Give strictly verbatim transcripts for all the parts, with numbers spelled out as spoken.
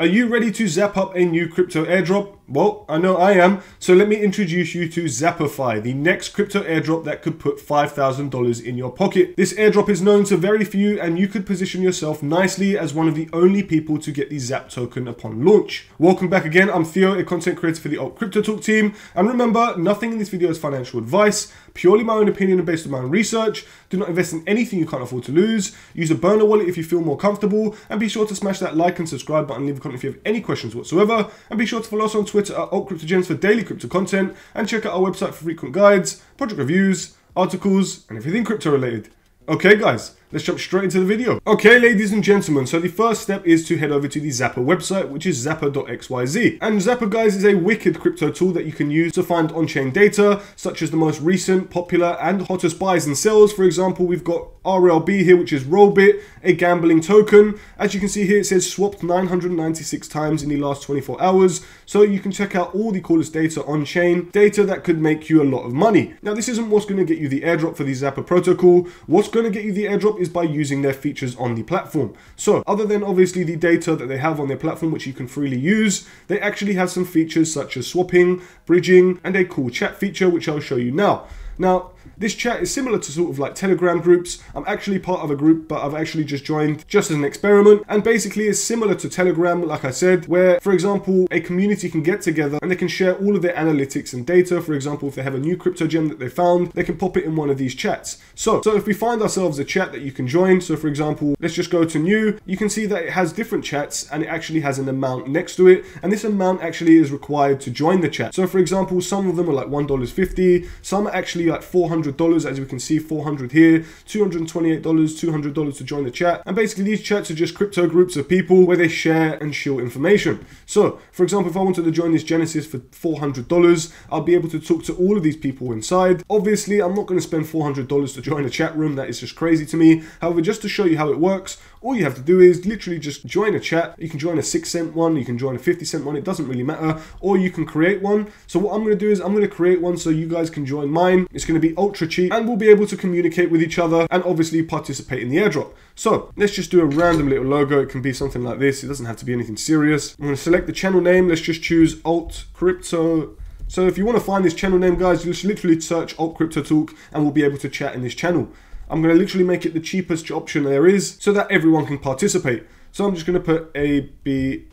Are you ready to zap up a new crypto airdrop? Well, I know I am, so let me introduce you to Zapperfy, the next crypto airdrop that could put five thousand dollars in your pocket. This airdrop is known to very few, and you could position yourself nicely as one of the only people to get the Zap token upon launch. Welcome back again, I'm Theo, a content creator for the Alt Crypto Talk team, and remember, nothing in this video is financial advice, purely my own opinion and based on my own research. Do not invest in anything you can't afford to lose, use a burner wallet if you feel more comfortable, and be sure to smash that like and subscribe button, leave if you have any questions whatsoever, and be sure to follow us on Twitter at Alt Crypto Gems for daily crypto content, and check out our website for frequent guides, project reviews, articles, and everything crypto related. Okay guys, let's jump straight into the video. Okay ladies and gentlemen, so the first step is to head over to the Zapper website, which is zapper dot X Y Z. And Zapper guys is a wicked crypto tool that you can use to find on-chain data, such as the most recent, popular and hottest buys and sells. For example, we've got R L B here, which is Rollbit, a gambling token. As you can see here, it says swapped nine hundred ninety-six times in the last twenty-four hours. So you can check out all the coolest data on-chain, data that could make you a lot of money. Now this isn't what's going to get you the airdrop for the Zapper protocol. What's going to get you the airdrop is Is by using their features on the platform. So other than obviously the data that they have on their platform, which you can freely use, they actually have some features such as swapping, bridging, and a cool chat feature, which I'll show you now. Now, this chat is similar to sort of like Telegram groups. I'm actually part of a group, but I've actually just joined just as an experiment, and basically is similar to Telegram, like I said, where, for example, a community can get together and they can share all of their analytics and data. For example, if they have a new crypto gem that they found, they can pop it in one of these chats. So, so if we find ourselves a chat that you can join, so for example, let's just go to new, you can see that it has different chats and it actually has an amount next to it, and this amount actually is required to join the chat. So for example, some of them are like one dollar fifty, some are actually like four hundred dollars, as we can see, four hundred dollars here, two hundred twenty-eight dollars, two hundred dollars to join the chat. And basically these chats are just crypto groups of people where they share and share information. So for example, if I wanted to join this Genesis for four hundred dollars, I'll be able to talk to all of these people inside. Obviously I'm not going to spend four hundred dollars to join a chat room, that is just crazy to me. However, just to show you how it works, all you have to do is literally just join a chat. You can join a six cent one, you can join a fifty cent one, it doesn't really matter, or you can create one. So what I'm going to do is I'm going to create one so you guys can join mine. It's going to be ultra cheap and we'll be able to communicate with each other and obviously participate in the airdrop. So let's just do a random little logo. It can be something like this. It doesn't have to be anything serious. I'm going to select the channel name. Let's just choose Alt Crypto. So if you want to find this channel name, guys, just literally search Alt Crypto Talk and we'll be able to chat in this channel. I'm going to literally make it the cheapest option there is so that everyone can participate. So I'm just going to put A, B,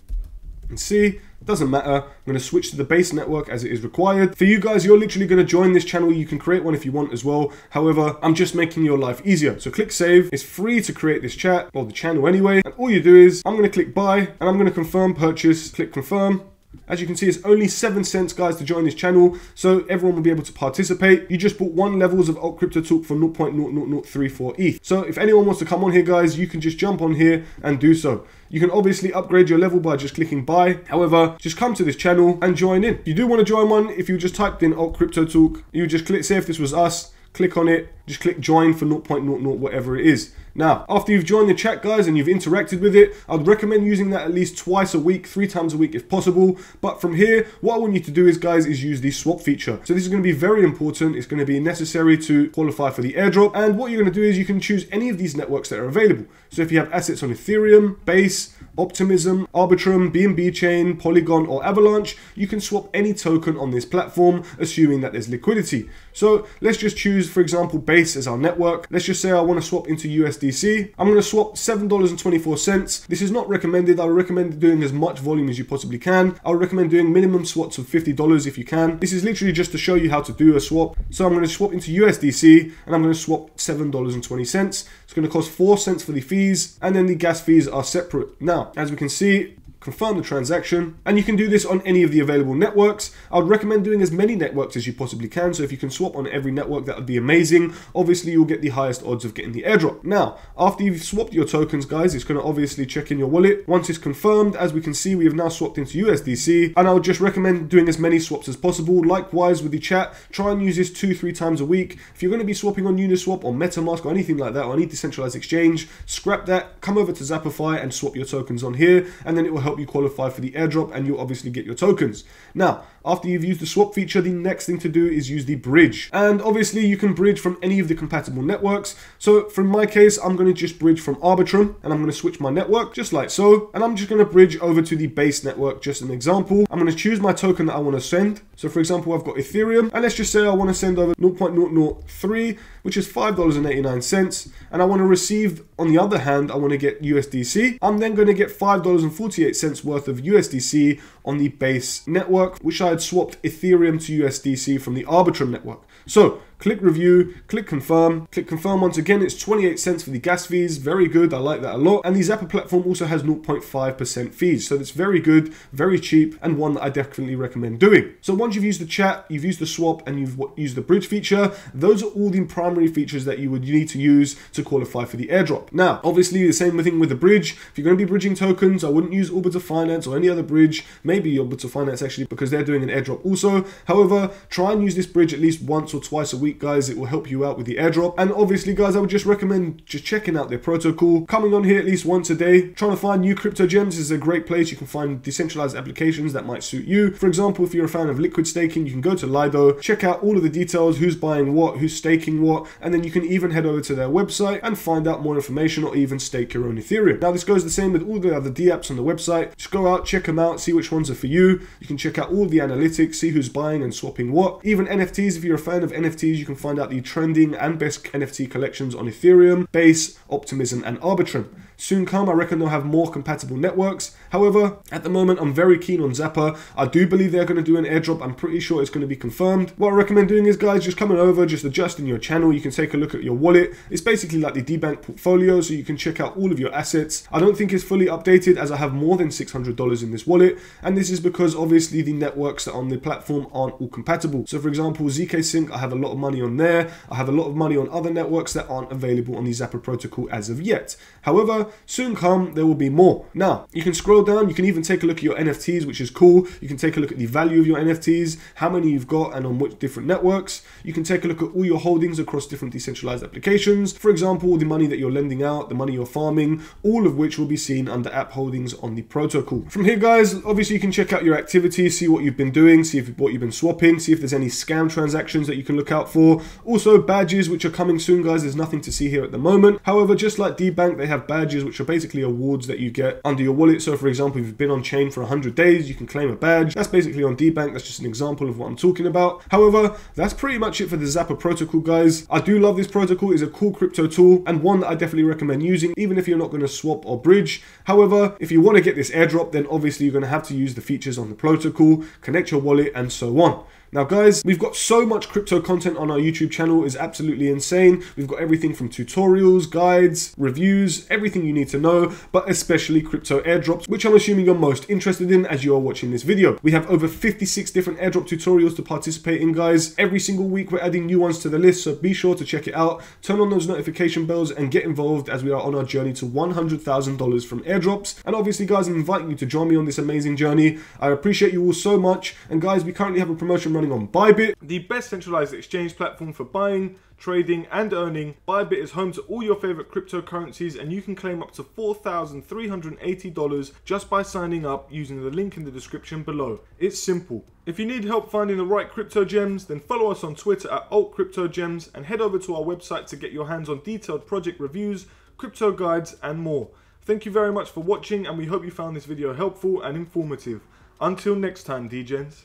and C. Doesn't matter. I'm going to switch to the Base network as it is required. For you guys, you're literally going to join this channel. You can create one if you want as well. However, I'm just making your life easier. So click save. It's free to create this chat or the channel anyway. And all you do is I'm going to click buy and I'm going to confirm purchase. Click confirm. As you can see, it's only seven cents, guys, to join this channel. So everyone will be able to participate. You just bought one levels of Alt Crypto Talk for zero point zero zero zero three four E T H. So if anyone wants to come on here, guys, you can just jump on here and do so. You can obviously upgrade your level by just clicking buy. However, just come to this channel and join in. You do want to join one. If you just typed in Alt Crypto Talk, you just click, say if this was us, click on it, just click join for zero point zero zero whatever it is. Now, after you've joined the chat, guys, and you've interacted with it, I'd recommend using that at least twice a week, three times a week if possible. But from here, what I want you to do is, guys, is use the swap feature. So this is going to be very important. It's going to be necessary to qualify for the airdrop. And what you're going to do is you can choose any of these networks that are available. So if you have assets on Ethereum, Base, Optimism, Arbitrum, B N B Chain, Polygon, or Avalanche, you can swap any token on this platform, assuming that there's liquidity. So let's just choose, for example, Base as our network. Let's just say I want to swap into U S D C. I'm going to swap seven dollars and twenty-four cents. This is not recommended. I recommend doing as much volume as you possibly can. I would recommend doing minimum swaps of fifty dollars if you can. This is literally just to show you how to do a swap. So I'm going to swap into U S D C and I'm going to swap seven dollars and twenty cents. It's going to cost four cents for the fees and then the gas fees are separate. Now, as we can see, confirm the transaction, and you can do this on any of the available networks. I would recommend doing as many networks as you possibly can, so if you can swap on every network, that would be amazing. Obviously, you'll get the highest odds of getting the airdrop. Now, after you've swapped your tokens, guys, it's going to obviously check in your wallet. Once it's confirmed, as we can see, we have now swapped into U S D C, and I would just recommend doing as many swaps as possible. Likewise, with the chat, try and use this two, three times a week. If you're going to be swapping on Uniswap or Metamask or anything like that, or any decentralized exchange, scrap that, come over to Zapperfy and swap your tokens on here, and then it will help help you qualify for the airdrop, and you'll obviously get your tokens. Now, after you've used the swap feature, the next thing to do is use the bridge. And obviously you can bridge from any of the compatible networks. So from my case, I'm going to just bridge from Arbitrum, and I'm going to switch my network just like so. And I'm just going to bridge over to the Base network, just an example. I'm going to choose my token that I want to send. So for example, I've got Ethereum, and let's just say I want to send over zero point zero zero three, which is five dollars and eighty-nine cents. And I want to receive, on the other hand, I want to get U S D C. I'm then going to get five dollars and forty-eight cents worth of U S D C on the Base network, which I had swapped Ethereum to U S D C from the Arbitrum network. So click review, click confirm, click confirm once again. It's twenty-eight cents for the gas fees. Very good. I like that a lot. And the Zapper platform also has zero point five percent fees. So that's very good, very cheap, and one that I definitely recommend doing. So once you've used the chat, you've used the swap, and you've used the bridge feature, those are all the primary features that you would need to use to qualify for the airdrop. Now, obviously the same thing with the bridge. If you're going to be bridging tokens, I wouldn't use Orbiter Finance or any other bridge, maybe Orbiter Finance actually, because they're doing an airdrop also. However, try and use this bridge at least once or twice a week, guys. It will help you out with the airdrop. And obviously, guys, I would just recommend just checking out their protocol, coming on here at least once a day, trying to find new crypto gems. Is a great place. You can find decentralized applications that might suit you. For example, if you're a fan of liquid staking, you can go to Lido, check out all of the details, who's buying what, who's staking what, and then you can even head over to their website and find out more information, or even stake your own Ethereum. Now, this goes the same with all the other dApps on the website. Just go out, check them out, see which ones are for you. You can check out all the analytics, see who's buying and swapping what. Even N F Ts, if you're a fan of N F Ts, you can find out the trending and best N F T collections on Ethereum, Base, Optimism, and Arbitrum. Soon come, I reckon they'll have more compatible networks. However, at the moment, I'm very keen on Zapper. I do believe they're going to do an airdrop. I'm pretty sure it's going to be confirmed. What I recommend doing is, guys, just coming over, just adjusting your channel. You can take a look at your wallet. It's basically like the DeBank portfolio, so you can check out all of your assets. I don't think it's fully updated, as I have more than six hundred dollars in this wallet, and this is because obviously the networks that are on the platform aren't all compatible. So for example, zk sync, I have a lot of money on there. I have a lot of money on other networks that aren't available on the Zapper protocol as of yet. However, soon come, there will be more. Now, you can scroll down, you can even take a look at your N F Ts, which is cool. You can take a look at the value of your N F Ts, how many you've got, and on which different networks. You can take a look at all your holdings across different decentralized applications. For example, the money that you're lending out, the money you're farming, all of which will be seen under app holdings on the protocol. From here, guys, obviously you can check out your activity, see what you've been doing, see if what you've been swapping, see if there's any scam transactions that you can look out for. Also, badges, which are coming soon, guys. There's nothing to see here at the moment. However, just like DeBank, they have badges, which are basically awards that you get under your wallet. So for example, if you've been on chain for one hundred days, you can claim a badge. That's basically on DeBank. That's just an example of what I'm talking about. However, that's pretty much it for the Zapper protocol, guys. I do love this protocol. It's a cool crypto tool, and one that I definitely recommend using, even if you're not going to swap or bridge. However, if you want to get this airdrop, then obviously you're going to have to use the features on the protocol, connect your wallet, and so on. Now, guys, we've got so much crypto content on our YouTube channel. It's absolutely insane. We've got everything from tutorials, guides, reviews, everything you need to know, but especially crypto airdrops, which I'm assuming you're most interested in as you are watching this video. We have over fifty-six different airdrop tutorials to participate in, guys. Every single week, we're adding new ones to the list, so be sure to check it out. Turn on those notification bells and get involved as we are on our journey to one hundred thousand dollars from airdrops. And obviously, guys, I'm inviting you to join me on this amazing journey. I appreciate you all so much. And guys, we currently have a promotion on Bybit, the best centralized exchange platform for buying, trading, and earning. Bybit is home to all your favorite cryptocurrencies, and you can claim up to four thousand three hundred eighty dollars just by signing up using the link in the description below. It's simple. If you need help finding the right crypto gems, then follow us on Twitter at Alt Crypto Gems, and head over to our website to get your hands on detailed project reviews, crypto guides, and more. Thank you very much for watching, and we hope you found this video helpful and informative. Until next time, DGens.